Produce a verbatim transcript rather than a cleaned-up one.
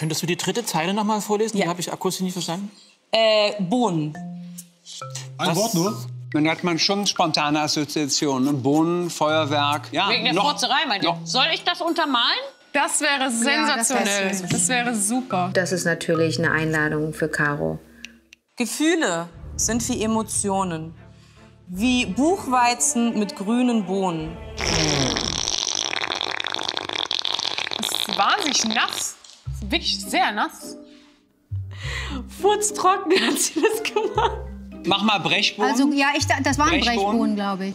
Könntest du die dritte Zeile noch mal vorlesen? Ja. Die habe ich akustisch nicht verstanden. Äh, Bohnen. Ein das Wort nur? Dann hat man schon spontane Assoziationen. Bohnen, Feuerwerk. Ja, wegen der Furzerei, meint ihr? Soll ich das untermalen? Das wäre sensationell. Ja, das, das wäre super. Das ist natürlich eine Einladung für Caro. Gefühle sind wie Emotionen. Wie Buchweizen mit grünen Bohnen. Das ist wahnsinnig nass. Das ist wirklich sehr nass. Furztrocken hat sie das gemacht. Mach mal Brechbohnen. Also ja, ich, das waren Brechbohnen, Brechbohnen glaube ich.